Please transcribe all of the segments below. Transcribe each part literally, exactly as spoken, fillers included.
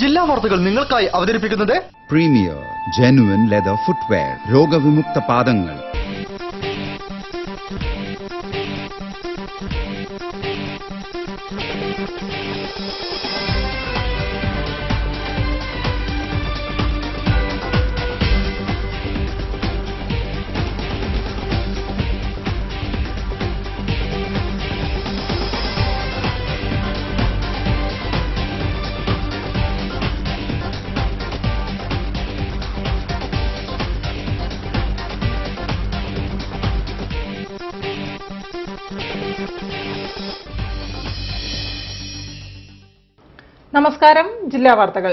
ജില്ലാ വാർത്തകൾ നിങ്ങൾക്കായി അവതരിപ്പിക്കുന്നത് പ്രീമിയർ ജെനുവിൻ ലെതർ ഫുട്വെയർ, രോഗവിമുക്ത പാദങ്ങൾ. നമസ്കാരം. ജില്ലാ വാർത്തകൾ.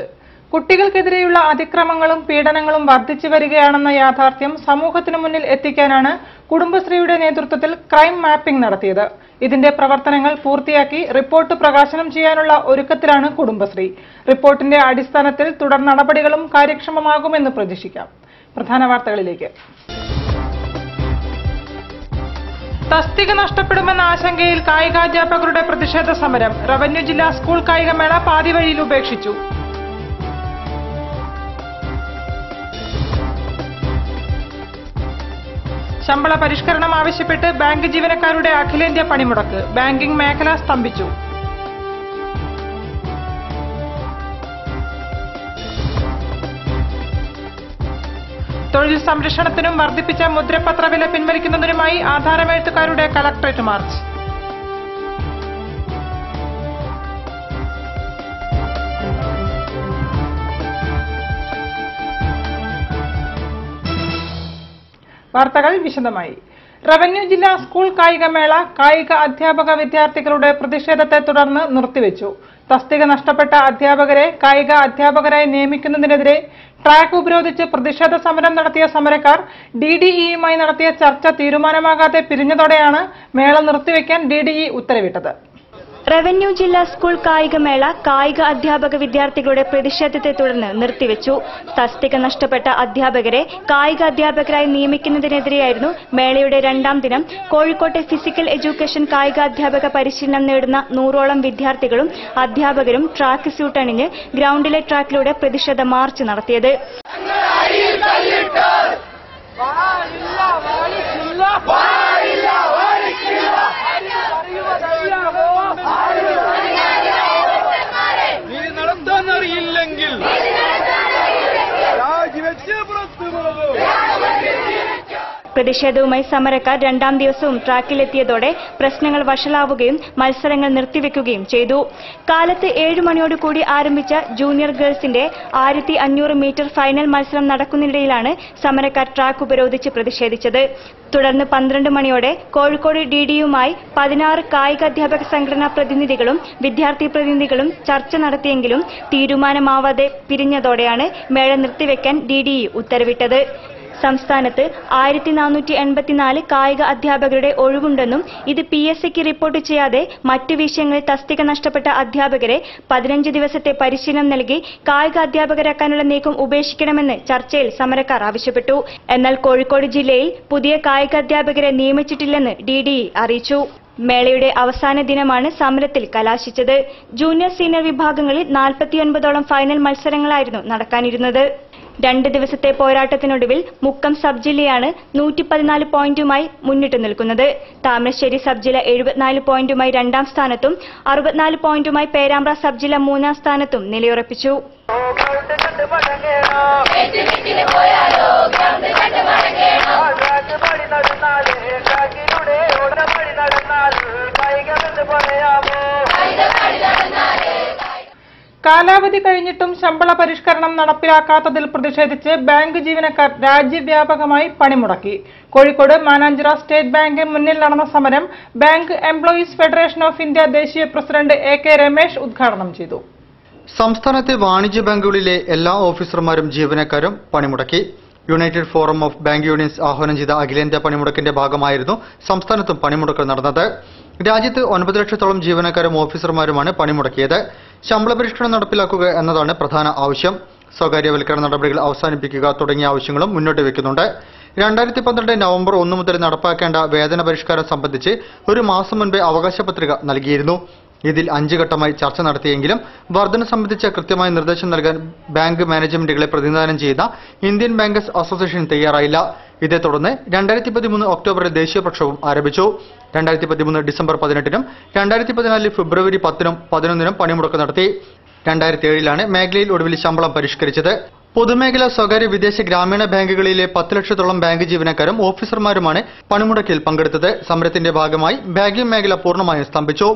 കുട്ടികൾക്കെതിരെയുള്ള അതിക്രമങ്ങളും പീഡനങ്ങളും വർദ്ധിച്ചു വരികയാണെന്ന യാഥാർത്ഥ്യം സമൂഹത്തിനു മുന്നിൽ എത്തിക്കാനാണ് കുടുംബശ്രീയുടെ നേതൃത്വത്തിൽ ക്രൈം മാപ്പിംഗ് നടത്തിയത്. ഇതിന്റെ പ്രവർത്തനങ്ങൾ പൂർത്തിയാക്കി റിപ്പോർട്ട് പ്രകാശനം ചെയ്യാനുള്ള ഒരുക്കത്തിലാണ് കുടുംബശ്രീ. റിപ്പോർട്ടിന്റെ അടിസ്ഥാനത്തിൽ തുടർ നടപടികളും കാര്യക്ഷമമാകുമെന്ന് പ്രതീക്ഷിക്കാം. പ്രധാന വാർത്തകളിലേക്ക്. തസ്തിക നഷ്ടപ്പെടുമെന്ന ആശങ്കയിൽ കായികാധ്യാപകരുടെ പ്രതിഷേധ സമരം. റവന്യൂ ജില്ലാ സ്കൂൾ കായികമേള പാതിവഴിയിൽ ഉപേക്ഷിച്ചു. ശമ്പള പരിഷ്കരണം ആവശ്യപ്പെട്ട് ബാങ്ക് ജീവനക്കാരുടെ അഖിലേന്ത്യാ പണിമുടക്ക്. ബാങ്കിംഗ് മേഖല സ്തംഭിച്ചു. തൊഴിൽ സംരക്ഷണത്തിനും വർദ്ധിപ്പിച്ച മുദ്രപത്ര വില പിൻവലിക്കുന്നതിനുമായി ആധാരമെഴുത്തുകാരുടെ കളക്ടറേറ്റ് മാർച്ച്. വാർത്തകൾ വിശദമായി. റവന്യൂ ജില്ലാ സ്കൂൾ കായികമേള കായിക അധ്യാപക വിദ്യാർത്ഥികളുടെ പ്രതിഷേധത്തെ തുടർന്ന് നിർത്തിവെച്ചു. തസ്തിക നഷ്ടപ്പെട്ട അധ്യാപകരെ കായിക അധ്യാപകരായി നിയമിക്കുന്നതിനെതിരെ ട്രാക്ക് ഉപരോധിച്ച് പ്രതിഷേധ സമരം നടത്തിയ സമരക്കാർ ഡി ഡി ഇയുമായി നടത്തിയ ചർച്ച തീരുമാനമാകാതെ പിരിഞ്ഞതോടെയാണ് മേള നിർത്തിവെക്കാൻ ഡി ഡി ഇ ഉത്തരവിട്ടത്. റവന്യൂ ജില്ലാ സ്കൂൾ കായികമേള കായിക അധ്യാപക വിദ്യാർത്ഥികളുടെ പ്രതിഷേധത്തെ തുടർന്ന് നിർത്തിവെച്ചു. തസ്തിക നഷ്ടപ്പെട്ട അധ്യാപകരെ കായിക അധ്യാപകരായി നിയമിക്കുന്നതിനെതിരെയായിരുന്നു മേളയുടെ രണ്ടാം ദിനം. കോഴിക്കോട്ടെ ഫിസിക്കൽ എഡ്യൂക്കേഷൻ കായികാധ്യാപക പരിശീലനം നേടുന്ന നൂറോളം വിദ്യാർത്ഥികളും അധ്യാപകരും ട്രാക്ക് സ്യൂട്ട് അണിഞ്ഞ് ഗ്രൌണ്ടിലെ ട്രാക്കിലൂടെ പ്രതിഷേധ മാർച്ച് നടത്തിയത്. പ്രതിഷേധവുമായി സമരക്കാർ രണ്ടാം ദിവസവും ട്രാക്കിലെത്തിയതോടെ പ്രശ്നങ്ങൾ വഷളാവുകയും മത്സരങ്ങൾ നിർത്തിവെക്കുകയും ചെയ്തു. കാലത്ത് ഏഴ് മണിയോടുകൂടി ആരംഭിച്ച ജൂനിയർ ഗേൾസിന്റെ ആയിരത്തി അഞ്ഞൂറ് മീറ്റർ ഫൈനൽ മത്സരം നടക്കുന്നതിനിടയിലാണ് സമരക്കാർ ട്രാക്ക് ഉപരോധിച്ച് പ്രതിഷേധിച്ചത്. തുടർന്ന് പന്ത്രണ്ട് മണിയോടെ കോഴിക്കോട് ഡി ഡിയുമായി പതിനാറ് കായികാധ്യാപക സംഘടനാ പ്രതിനിധികളും വിദ്യാർത്ഥി പ്രതിനിധികളും ചർച്ച നടത്തിയെങ്കിലും തീരുമാനമാവാതെ പിരിഞ്ഞതോടെയാണ് മേള നിർത്തിവെക്കാൻ ഡി ഡി ഇ ഉത്തരവിട്ടത്. സംസ്ഥാനത്ത് ആയിരത്തി നാനൂറ്റി എൺപത്തിനാല് കായിക അധ്യാപകരുടെ ഒഴിവുണ്ടെന്നും ഇത് പി എസ് സിക്ക് റിപ്പോർട്ട് ചെയ്യാതെ മറ്റ് വിഷയങ്ങളിൽ തസ്തിക നഷ്ടപ്പെട്ട അധ്യാപകരെ പതിനഞ്ച് ദിവസത്തെ പരിശീലനം നൽകി കായിക അധ്യാപകരാക്കാനുള്ള നീക്കം ഉപേക്ഷിക്കണമെന്ന് ചർച്ചയിൽ സമരക്കാർ ആവശ്യപ്പെട്ടു. എന്നാൽ കോഴിക്കോട് ജില്ലയിൽ പുതിയ കായികാധ്യാപകരെ നിയമിച്ചിട്ടില്ലെന്ന് ഡി ഡി ഇ അറിയിച്ചു. മേളയുടെ അവസാന ദിനമാണ് സമരത്തിൽ കലാശിച്ചത്. ജൂനിയർ സീനിയർ വിഭാഗങ്ങളിൽ നാൽപ്പത്തിയൊൻപതോളം ഫൈനൽ മത്സരങ്ങളായിരുന്നു നടക്കാനിരുന്നത്. രണ്ട് ദിവസത്തെ പോരാട്ടത്തിനൊടുവിൽ മുക്കം സബ് ജില്ലയാണ് നൂറ്റി പതിനാല് പോയിന്റുമായി മുന്നിട്ട് നിൽക്കുന്നത്. താമരശ്ശേരി സബ് ജില്ല എഴുപത്തിനാല് പോയിന്റുമായി രണ്ടാം സ്ഥാനത്തും അറുപത്തിനാല് പോയിന്റുമായി പേരാമ്പ്ര സബ് ജില്ല മൂന്നാം സ്ഥാനത്തും നിലയുറപ്പിച്ചു. കാലാവധി കഴിഞ്ഞിട്ടും ശമ്പള പരിഷ്കരണം നടപ്പിലാക്കാത്തതിൽ പ്രതിഷേധിച്ച് ബാങ്ക് ജീവനക്കാർ രാജ്യവ്യാപകമായി പണിമുടക്കി. കോഴിക്കോട് മാനാഞ്ചിറ സ്റ്റേറ്റ് ബാങ്കിന് മുന്നിൽ നടന്ന സമരം bank employees federation of India ദേശീയ പ്രസിഡന്റ് എ കെ രമേശ് ഉദ്ഘാടനം ചെയ്തു. സംസ്ഥാനത്തെ വാണിജ്യ ബാങ്കുകളിലെ എല്ലാ ഓഫീസർമാരും ജീവനക്കാരും പണിമുടക്കി. United forum of bank unions ആഹ്വാനം ചെയ്ത അഖിലേന്ത്യാ പണിമുടക്കിന്റെ ഭാഗമായിരുന്നു സംസ്ഥാനത്തും പണിമുടക്കൽ നടന്നത്. രാജ്യത്ത് ഒൻപത് ലക്ഷത്തോളം ജീവനക്കാരും ഓഫീസർമാരുമാണ് പണിമുടക്കിയത്. ശമ്പള പരിഷ്കരണം നടപ്പിലാക്കുക എന്നതാണ് പ്രധാന ആവശ്യം. സ്വകാര്യവൽക്കരണ നടപടികൾ അവസാനിപ്പിക്കുക തുടങ്ങിയ ആവശ്യങ്ങളും മുന്നോട്ട് വെക്കുന്നുണ്ട്. രണ്ടായിരത്തി പന്ത്രണ്ട് നവംബർ ഒന്ന് മുതൽ നടപ്പാക്കേണ്ട വേതന പരിഷ്കാരം സംബന്ധിച്ച് ഒരു മാസം മുൻപേ അവകാശ പത്രിക നൽകിയിരുന്നു. ഇതിൽ അഞ്ച് ഘട്ടമായി ചർച്ച നടത്തിയെങ്കിലും വർധന സംബന്ധിച്ച കൃത്യമായ നിർദ്ദേശം നൽകാൻ ബാങ്ക് മാനേജ്മെന്റുകളെ പ്രതിനിധാനം ചെയ്ത ഇന്ത്യൻ ബാങ്കേഴ്സ് അസോസിയേഷൻ തയ്യാറായില്ല. ഇതേ തുടർന്ന് രണ്ടായിരത്തി പതിമൂന്ന് ഒക്ടോബറിൽ ദേശീയ പ്രക്ഷോഭം ആരംഭിച്ചു. രണ്ടായിരത്തി പതിമൂന്ന് ഡിസംബർ പതിനെട്ടിനും രണ്ടായിരത്തി പതിനാലിൽ ഫെബ്രുവരി പത്തിനും പതിനൊന്നിനും പണിമുടക്ക് നടത്തി. രണ്ടായിരത്തി ഏഴിലാണ് മേഖലയിൽ ഒടുവിൽ ശമ്പളം പരിഷ്കരിച്ചത്. പൊതുമേഖലാ സ്വകാര്യ വിദേശ ഗ്രാമീണ ബാങ്കുകളിലെ പത്ത് ലക്ഷത്തോളം ബാങ്ക് ജീവനക്കാരും ഓഫീസർമാരുമാണ് പണിമുടക്കിൽ പങ്കെടുത്തത്. സമരത്തിന്റെ ഭാഗമായി ബാങ്കിംഗ് മേഖല പൂർണ്ണമായും സ്തംഭിച്ചു.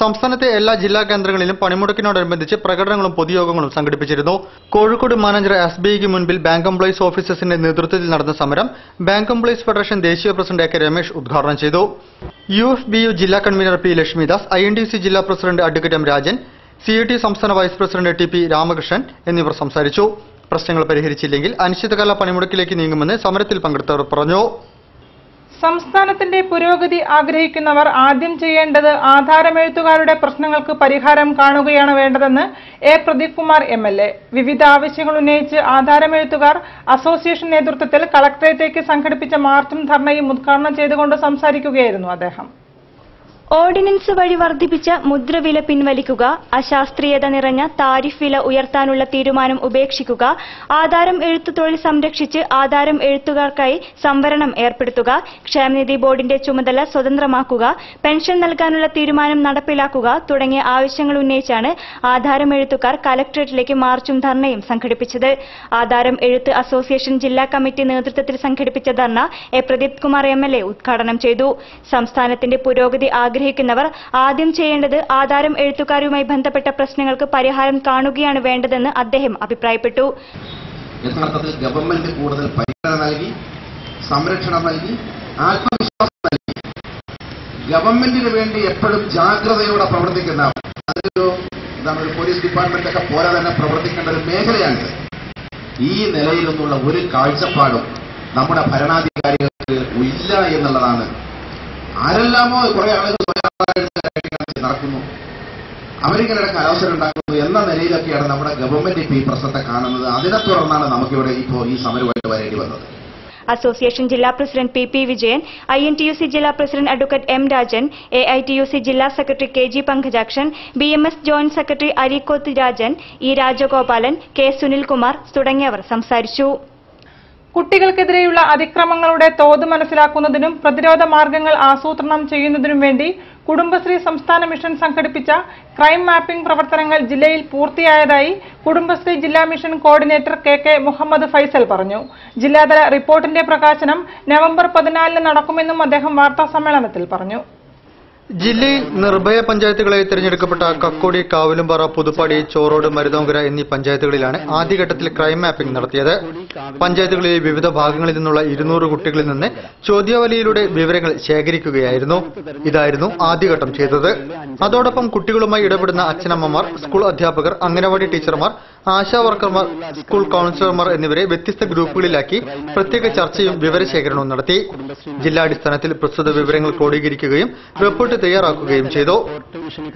സംസ്ഥാനത്തെ എല്ലാ ജില്ലാ കേന്ദ്രങ്ങളിലും പണിമുടക്കിനോടനുബന്ധിച്ച് പ്രകടനങ്ങളും പൊതുയോഗങ്ങളും സംഘടിപ്പിച്ചിരുന്നു. കോഴിക്കോട് മാനാഞ്ചിറ എസ് ബി ഐക്ക് മുൻപിൽ ബാങ്ക് എംപ്ലോയീസ് ഓഫീസേഴ്സിന്റെ നേതൃത്വത്തിൽ നടന്ന സമരം ബാങ്ക് എംപ്ലോയീസ് ഫെഡറേഷൻ ദേശീയ പ്രസിഡന്റ് എ കെ രമേശ് ഉദ്ഘാടനം ചെയ്തു. യു എഫ് ബി യു ജില്ലാ convener P Lakshmidas, I N D C ജില്ലാ president advocate M Rajan, C I T സംസ്ഥാന vice president T P Ramakrishnan എന്നിവർ സംസാരിച്ചു. പ്രശ്നങ്ങൾ പരിഹരിച്ചില്ലെങ്കിൽ അനിശ്ചിതകാല പണിമുടക്കിലേക്ക് നീങ്ങുമെന്ന് സമരത്തിൽ പങ്കെടുത്തവർ പറഞ്ഞു. സംസ്ഥാനത്തിന്റെ പുരോഗതി ആഗ്രഹിക്കുന്നവർ ആദ്യം ചെയ്യേണ്ടത് ആധാരമെഴുത്തുകാരുടെ പ്രശ്നങ്ങൾക്ക് പരിഹാരം കാണുകയാണ് വേണ്ടതെന്ന് A Pradeep Kumar M L A. വിവിധ ആവശ്യങ്ങൾ ഉന്നയിച്ച് ആധാരമെഴുത്തുകാർ അസോസിയേഷൻ നേതൃത്വത്തിൽ കളക്ടറേറ്റിലേക്ക് സംഘടിപ്പിച്ച മാർച്ചും ധർണയും ഉദ്ഘാടനം ചെയ്തുകൊണ്ട് സംസാരിക്കുകയായിരുന്നു അദ്ദേഹം. ഓർഡിനൻസ് വഴി വർദ്ധിപ്പിച്ച മുദ്രവില പിൻവലിക്കുക, അശാസ്ത്രീയത നിറഞ്ഞ താരിഫ് വില ഉയർത്താനുള്ള തീരുമാനം ഉപേക്ഷിക്കുക, ആധാരം എഴുത്തു തൊഴിൽ സംരക്ഷിച്ച് ആധാരം എഴുത്തുകാർക്കായി സംവരണം ഏർപ്പെടുത്തുക, ക്ഷേമനിധി ബോർഡിന്റെ ചുമതല സ്വതന്ത്രമാക്കുക, പെൻഷൻ നൽകാനുള്ള തീരുമാനം നടപ്പിലാക്കുക തുടങ്ങിയ ആവശ്യങ്ങൾ ഉന്നയിച്ചാണ് ആധാരം എഴുത്തുകാർ കലക്ടറേറ്റിലേക്ക് മാർച്ചും ധർണയും സംഘടിപ്പിച്ചത്. ആധാരം എഴുത്ത് അസോസിയേഷൻ ജില്ലാ കമ്മിറ്റി നേതൃത്വത്തിൽ സംഘടിപ്പിച്ച dharna A Pradeep Kumar M L A ഉദ്ഘാടനം ചെയ്തു. സംസ്ഥാനത്തിന്റെ പുരോഗതി ആഗ്രഹിക്കുന്നവർ ആദ്യം ചെയ്യേണ്ടത് ആധാരം എഴുത്തുകാരുമായി ബന്ധപ്പെട്ട പ്രശ്നങ്ങൾക്ക് പരിഹാരം കാണുകയാണ് വേണ്ടതെന്ന് അദ്ദേഹം അഭിപ്രായപ്പെട്ടു. യഥാർത്ഥത്തിൽ ഗവൺമെന്റ് കൂടുതൽ പരിഗണന നൽകി, സംരക്ഷണം നൽകി, ആത്മവിശ്വാസം നൽകി ഗവൺമെന്റിന് വേണ്ടി എപ്പോഴും ജാഗ്രതയോടെ പ്രവർത്തിക്കുന്ന, അതൊരു നമ്മുടെ പോലീസ് ഡിപ്പാർട്ട്മെന്റ് ഒക്കെ പോലെ തന്നെ പ്രവർത്തിക്കേണ്ട ഒരു മേഖലയാണിത്. ഈ നിലയിൽ നിന്നുള്ള ഒരു കാഴ്ചപ്പാടും നമ്മുടെ ഭരണാധികാരികൾക്ക് ഇല്ല എന്നുള്ളതാണ്. ആരെല്ലാമോ കുറെ ആളുകൾ നടക്കുന്നു, അമേരിക്കയുടെ കലാവസരം ഉണ്ടാക്കുന്നു എന്ന നിലയിലൊക്കെയാണ് നമ്മുടെ ഗവൺമെന്റ് ഇപ്പോൾ ഈ പ്രശ്നത്തെ കാണുന്നത്. അതിനെ തുടർന്നാണ് നമുക്കിവിടെ ഇപ്പോൾ ഈ സമരമായിട്ട് വരേണ്ടി വന്നത്. അസോസിയേഷൻ ജില്ലാ president P P Vijayan, I N T U C ജില്ലാ president advocate M Rajan, A I T U C ജില്ലാ secretary K G Pankajakshan, B M S joint secretary Areekoth Rajan, E Rajagopalan, K Sunilkumar തുടങ്ങിയവർ സംസാരിച്ചു. കുട്ടികൾക്കെതിരെയുള്ള അതിക്രമങ്ങളുടെ തോത് മനസ്സിലാക്കുന്നതിനും പ്രതിരോധ മാർഗങ്ങൾ ആസൂത്രണം ചെയ്യുന്നതിനും വേണ്ടി കുടുംബശ്രീ സംസ്ഥാന മിഷൻ സംഘടിപ്പിച്ച ക്രൈം മാപ്പിംഗ് പ്രവർത്തനങ്ങൾ ജില്ലയിൽ പൂർത്തിയായതായി കുടുംബശ്രീ ജില്ലാ mission coordinator K K Muhammad Faisal പറഞ്ഞു. ജില്ലാതല റിപ്പോർട്ടിന്റെ പ്രകാശനം നവംബർ പതിനാലിന് നടക്കുമെന്നും അദ്ദേഹം വാർത്താസമ്മേളനത്തിൽ പറഞ്ഞു. ജില്ലയിൽ നിർഭയ പഞ്ചായത്തുകളെ തിരഞ്ഞെടുക്കപ്പെട്ട കക്കോടി, കാവലുംപാറ, പുതുപ്പാടി, ചോറോട്, മരുതോങ്കര എന്നീ പഞ്ചായത്തുകളിലാണ് ആദ്യഘട്ടത്തിൽ ക്രൈം മാപ്പിംഗ് നടത്തിയത്. പഞ്ചായത്തുകളിലെ വിവിധ ഭാഗങ്ങളിൽ നിന്നുള്ള ഇരുന്നൂറ് കുട്ടികളിൽ നിന്ന് ചോദ്യാവലിയിലൂടെ വിവരങ്ങൾ ശേഖരിക്കുകയായിരുന്നു. ഇതായിരുന്നു ആദ്യഘട്ടം ചെയ്തത്. അതോടൊപ്പം കുട്ടികളുമായി ഇടപെടുന്ന അച്ഛനമ്മമാർ, സ്കൂൾ അധ്യാപകർ, അംഗനവാടി ടീച്ചർമാർ, ആശാ വർക്കർമാർ, സ്കൂൾ കൌൺസിലർമാർ എന്നിവരെ വ്യത്യസ്ത ഗ്രൂപ്പുകളിലാക്കി പ്രത്യേക ചർച്ചയും വിവരശേഖരണവും നടത്തി. ജില്ലാടിസ്ഥാനത്തിൽ പ്രസ്തുത വിവരങ്ങൾ ക്രോഡീകരിക്കുകയും റിപ്പോർട്ട് തയ്യാറാക്കുകയും ചെയ്തു.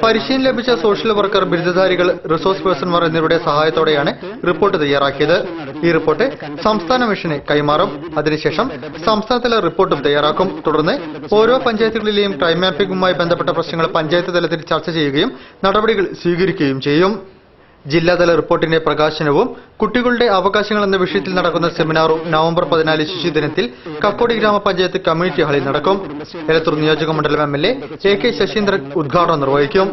പരിശീലനം ലഭിച്ച സോഷ്യൽ വർക്കർ, ബിരുദധാരികൾ, റിസോഴ്സ് പേഴ്സൺമാർ എന്നിവരുടെ സഹായത്തോടെയാണ് റിപ്പോർട്ട് തയ്യാറാക്കിയത്. ഈ റിപ്പോർട്ട് സംസ്ഥാന മിഷന് കൈമാറും. അതിനുശേഷം സംസ്ഥാനതല റിപ്പോർട്ടും തയ്യാറാക്കും. തുടർന്ന് ഓരോ പഞ്ചായത്തുകളിലെയും ക്രൈം മാപ്പിംഗുമായി ബന്ധപ്പെട്ട പ്രശ്നങ്ങൾ പഞ്ചായത്ത് തലത്തിൽ ചർച്ച ചെയ്യുകയും നടപടികൾ സ്വീകരിക്കുകയും ചെയ്യും. ജില്ലാതല റിപ്പോർട്ടിന്റെ പ്രകാശനവും കുട്ടികളുടെ അവകാശങ്ങൾ എന്ന വിഷയത്തിൽ നടക്കുന്ന സെമിനാറും നവംബർ പതിനാല് ശിശുദിനത്തിൽ കക്കോടി ഗ്രാമപഞ്ചായത്ത് കമ്മ്യൂണിറ്റി ഹാളിൽ നടക്കും. എലത്തൂർ നിയോജക മണ്ഡലം M L A A K Saseendran ഉദ്ഘാടനം നിർവഹിക്കും.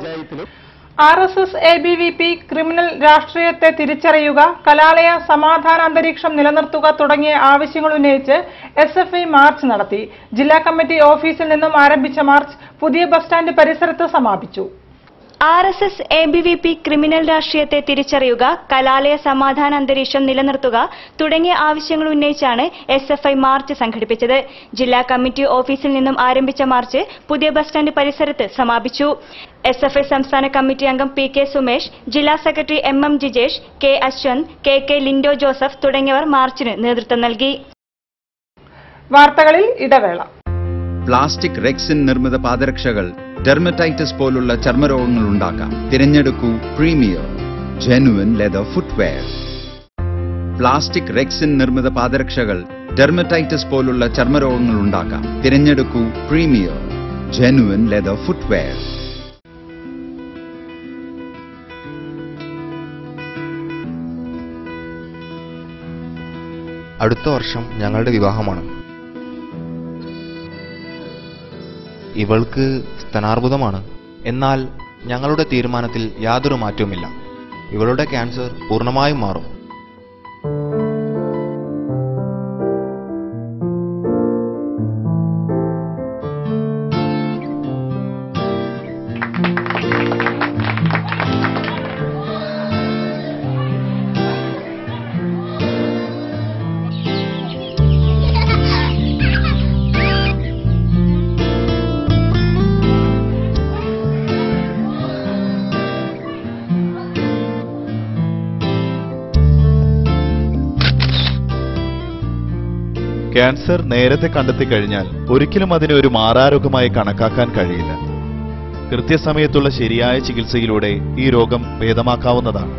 R S S A B V P criminal രാഷ്ട്രീയത്തെ തിരിച്ചറിയുക, കലാലയ സമാധാന അന്തരീക്ഷം നിലനിർത്തുക തുടങ്ങിയ ആവശ്യങ്ങൾ ഉന്നയിച്ച് എസ് എഫ് ഐ മാർച്ച് നടത്തി. ജില്ലാ കമ്മിറ്റി ഓഫീസിൽ നിന്നും ആരംഭിച്ച മാർച്ച് പുതിയ ബസ് സ്റ്റാൻഡ് പരിസരത്ത് സമാപിച്ചു. R S S A B V P criminal രാഷ്ട്രീയത്തെ തിരിച്ചറിയുക, കലാലയ സമാധാന അന്തരീക്ഷം നിലനിർത്തുക തുടങ്ങിയ ആവശ്യങ്ങൾ ഉന്നയിച്ചാണ് എസ് എഫ് ഐ മാർച്ച് സംഘടിപ്പിച്ചത്. ജില്ലാ കമ്മിറ്റി ഓഫീസിൽ നിന്നും ആരംഭിച്ച മാർച്ച് പുതിയ ബസ് സ്റ്റാൻഡ് പരിസരത്ത് സമാപിച്ചു. എസ് എഫ് ഐ സംസ്ഥാന കമ്മിറ്റി അംഗം പി കെ സുമേഷ്, ജില്ലാ secretary M M Jijesh, K Ashwanth, K K Lindo Joseph തുടങ്ങിയവർ മാർച്ചിന് നേതൃത്വം നൽകി. വാർത്തകളിൽ ഇടവേള. പ്ലാസ്റ്റിക് റെക്സിൻ നിർമ്മിത പാദരക്ഷകൾ ഡെർമറ്റൈറ്റിസ് പോലുള്ള ചർമ്മരോഗങ്ങൾ ഉണ്ടാക്കാം. തിരഞ്ഞെടുക്കൂ premier genuine leather footwear. Plastic rexine നിർമ്മിത പാദരക്ഷകൾ ഡെർമറ്റൈറ്റിസ് പോലുള്ള ചർമ്മരോഗങ്ങൾ ഉണ്ടാക്കാം. തിരഞ്ഞെടുക്കൂ പ്രീമിയർ ജെനുവിൻ ലെതർ ഫുട്വെയർ. അടുത്ത വർഷം ഞങ്ങളുടെ വിവാഹമാണ്. ഇവൾക്ക് സ്തനാർബുദമാണ്. എന്നാൽ ഞങ്ങളുടെ തീരുമാനത്തിൽ യാതൊരു മാറ്റവുമില്ല. ഇവളുടെ ക്യാൻസർ പൂർണ്ണമായും മാറും. ക്യാൻസർ നേരത്തെ കണ്ടെത്തി കഴിഞ്ഞാൽ ഒരിക്കലും അതിനെ ഒരു മാറാരോഗമായി കണക്കാക്കാൻ കഴിയില്ല. കൃത്യസമയത്തുള്ള ശരിയായ ചികിത്സയിലൂടെ ഈ രോഗം ഭേദമാക്കാവുന്നതാണ്.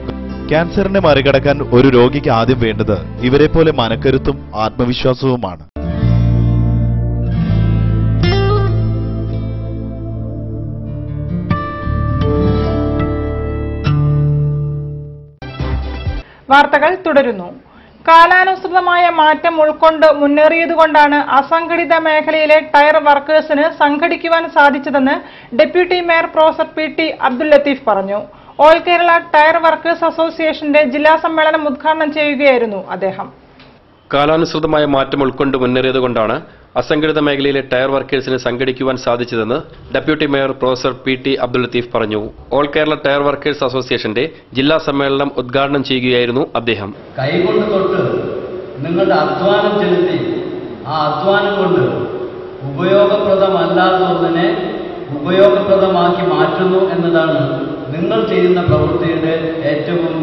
ക്യാൻസറിനെ മറികടക്കാൻ ഒരു രോഗിക്ക് ആദ്യം വേണ്ടത് ഇവരെപ്പോലെ മനക്കരുത്തും ആത്മവിശ്വാസവുമാണ്. വാർത്തകൾ തുടരുന്നു. കാലാനുസൃതമായ മാറ്റം ഉൾക്കൊണ്ട് മുന്നേറിയതുകൊണ്ടാണ് അസംഘടിത മേഖലയിലെ ടയർ വർക്കേഴ്സിന് സംഘടിക്കുവാൻ സാധിച്ചതെന്ന് deputy mayor professor P T Abdul Latheef പറഞ്ഞു. ഓൾ കേരള ടയർ വർക്കേഴ്സ് അസോസിയേഷന്റെ ജില്ലാ സമ്മേളനം ഉദ്ഘാടനം ചെയ്യുകയായിരുന്നു അദ്ദേഹം. കാലാനുസൃതമായ മാറ്റം ഉൾക്കൊണ്ട് മുന്നേറിയതുകൊണ്ടാണ് അസംഘടിത മേഖലയിലെ ടയർ വർക്കേഴ്സിന് സംഘടിക്കുവാൻ സാധിച്ചതെന്ന് deputy mayor professor P T Abdul Latheef പറഞ്ഞു. ഓൾ കേരള ടയർ വർക്കേഴ്സ് അസോസിയേഷന്റെ ജില്ലാ സമ്മേളനം ഉദ്ഘാടനം ചെയ്യുകയായിരുന്നു അദ്ദേഹം. കൈകൊണ്ട് തൊട്ട് നിങ്ങളുടെ അധ്വാനം ചെലുത്തി ആ അധ്വാനം കൊണ്ട് ഉപയോഗപ്രദമല്ലാത്തതിനെ ഉപയോഗപ്രദമാക്കി മാറ്റുന്നു എന്നതാണ് നിങ്ങൾ ചെയ്യുന്ന പ്രവൃത്തിയുടെ ഏറ്റവും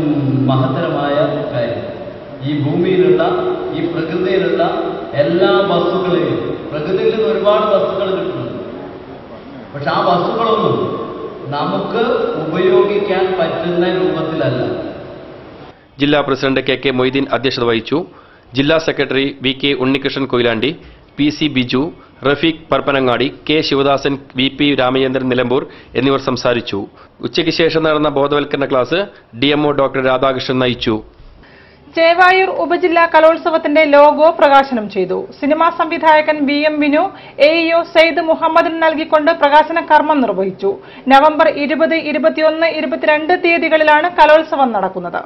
മഹത്തരമായ കാര്യം. ഈ ഭൂമിയിലുള്ള ഈ പ്രകൃതിയിലുള്ള എല്ലാ വസ്തുക്കളെയും, പ്രകൃതിയിൽ നിന്ന് ഒരുപാട് വസ്തുക്കൾ കിട്ടുന്നുണ്ട്, പക്ഷെ ആ വസ്തുക്കളൊന്നും നമുക്ക് ഉപയോഗിക്കാൻ പറ്റുന്ന രൂപത്തിലല്ല. ജില്ലാ പ്രസിഡന്റ് കെ കെ മൊയ്തീൻ അധ്യക്ഷത വഹിച്ചു. ജില്ലാ secretary V K Unnikrishnan Koyilandy, P C Biju, Rafeeq Parappanangadi, K Sivadasan, V P Ramachandran Nilambur എന്നിവർ സംസാരിച്ചു. ഉച്ചയ്ക്ക് ശേഷം നടന്ന ബോധവൽക്കരണ class D M O doctor Radhakrishnan നയിച്ചു. ചേവായൂർ ഉപജില്ലാ കലോത്സവത്തിന്റെ ലോഗോ പ്രകാശനം ചെയ്തു. സിനിമാ സംവിധായകൻ B M Vinu A E O Sayed മുഹമ്മദിന് നൽകിക്കൊണ്ട് പ്രകാശന കർമ്മം നിർവഹിച്ചു. നവംബർ ഇരുപത്, ഇരുപത്തിയൊന്ന്, ഇരുപത്തിരണ്ട് തീയതികളിലാണ് കലോത്സവം നടക്കുന്നത്.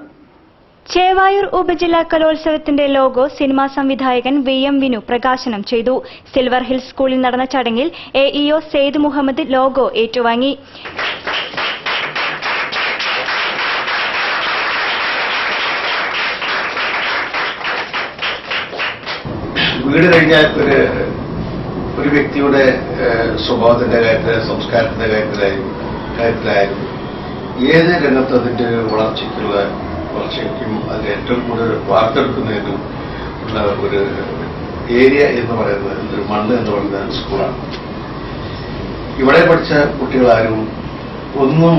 ചേവായൂർ ഉപജില്ലാ കലോത്സവത്തിന്റെ ലോഗോ സിനിമാ സംവിധായകൻ വി എം വിനു പ്രകാശനം ചെയ്തു. സിൽവർ ഹിൽസ് സ്കൂളിൽ നടന്ന ചടങ്ങിൽ A E O Sayed Muhammad logo ഏറ്റുവാങ്ങി. വീട് കഴിഞ്ഞാൽ ഒരു ഒരു വ്യക്തിയുടെ സ്വഭാവത്തിന്റെ കാര്യത്തിലെ, സംസ്കാരത്തിന്റെ കാര്യത്തിലായും കാര്യത്തിലായാലും ഏത് രംഗത്ത് അതിന്റെ വളർച്ചയ്ക്കുള്ള വളർച്ചയ്ക്കും അത് ഏറ്റവും കൂടുതൽ വാർത്തെടുക്കുന്നതിനും ഉള്ള ഒരു ഏരിയ എന്ന് പറയുന്നത്, ഒരു മണ്ണ് എന്ന് പറയുന്ന സ്കൂളാണ്. ഇവിടെ പഠിച്ച കുട്ടികളാരും ഒന്നും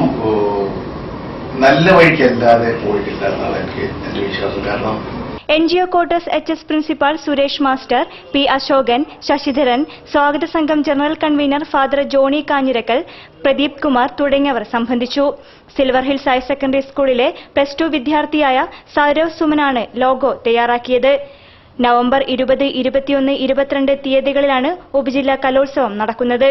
നല്ല വഴിക്കല്ലാതെ പോയിട്ടില്ല എന്നാണ് എനിക്ക് എന്റെ വിശ്വാസം. കാരണം N G O quarters H S principal Suresh master, P Ashokan, Sasidharan, സ്വാഗത സംഘം general convener father Johnny Kanjirakkal, Pradeep Kumar തുടങ്ങിയവർ സംബന്ധിച്ചു. സിൽവർ ഹിൽസ് ഹയർ സെക്കൻഡറി സ്കൂളിലെ പ്ലസ് ടു വിദ്യാർത്ഥിയായ സൗരവ് സുമനാണ് ലോഗോ തയ്യാറാക്കിയത്. നവംബർ ഇരുപത്, ഇരുപത്തിയൊന്ന്, ഇരുപത്തിരണ്ട് തീയതികളിലാണ് ഉപജില്ലാ കലോത്സവം നടക്കുന്നത്.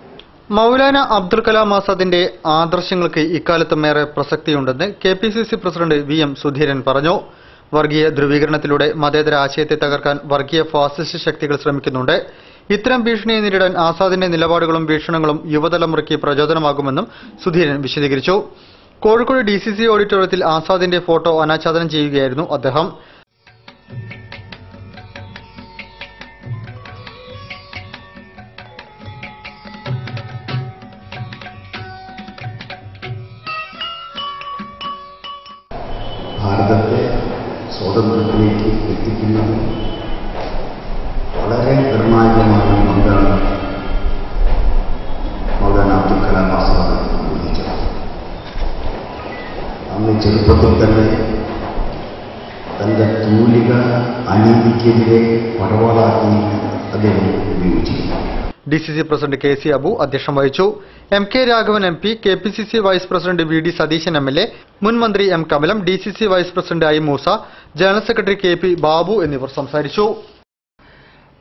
മൗലാന അബ്ദുൽ കലാം ആസാദിന്റെ ആദർശങ്ങൾക്ക് ഇക്കാലത്തും ഏറെ പ്രസക്തിയുണ്ടെന്ന് K P C C president V M Sudheeran പറഞ്ഞു. വർഗീയ ധ്രുവീകരണത്തിലൂടെ മതേതര ആശയത്തെ തകർക്കാൻ വർഗീയ ഫാസിസ്റ്റ് ശക്തികൾ ശ്രമിക്കുന്നുണ്ട്. ഇത്തരം ഭീഷണിയെ നേരിടാൻ ആസാദിന്റെ നിലപാടുകളും വീക്ഷണങ്ങളും യുവതലമുറയ്ക്ക് പ്രചോദനമാകുമെന്നും സുധീരൻ വിശദീകരിച്ചു. കോഴിക്കോട് ഡി സി സി ഓഡിറ്റോറിയത്തിൽ ആസാദിന്റെ ഫോട്ടോ അനാച്ഛാദനം ചെയ്യുകയായിരുന്നു അദ്ദേഹം. ഭാരതത്തെ സ്വാതന്ത്ര്യത്തിലേക്ക് എത്തിക്കുന്ന വളരെ നിർണായകമായ പങ്കാണ് മൗലാന അബ്ദുൽ കലാം ആസാദ് വഹിച്ചത്. അന്ന് ചെറുപ്പത്തിൽ തന്നെ തൻ്റെ തൂലിക അനീതിക്കെതിരെ പടവാളാക്കി അദ്ദേഹം ഉപയോഗിച്ചിരുന്നു. D C C president K C Abu അധ്യക്ഷം വഹിച്ചു. M K Raghavan M P, K P C C vice president V D Satheesan M L A, മുൻ മന്ത്രി M Kamalam, D C C vice president I Moosa, general secretary K P Babu എന്നിവർ സംസാരിച്ചു.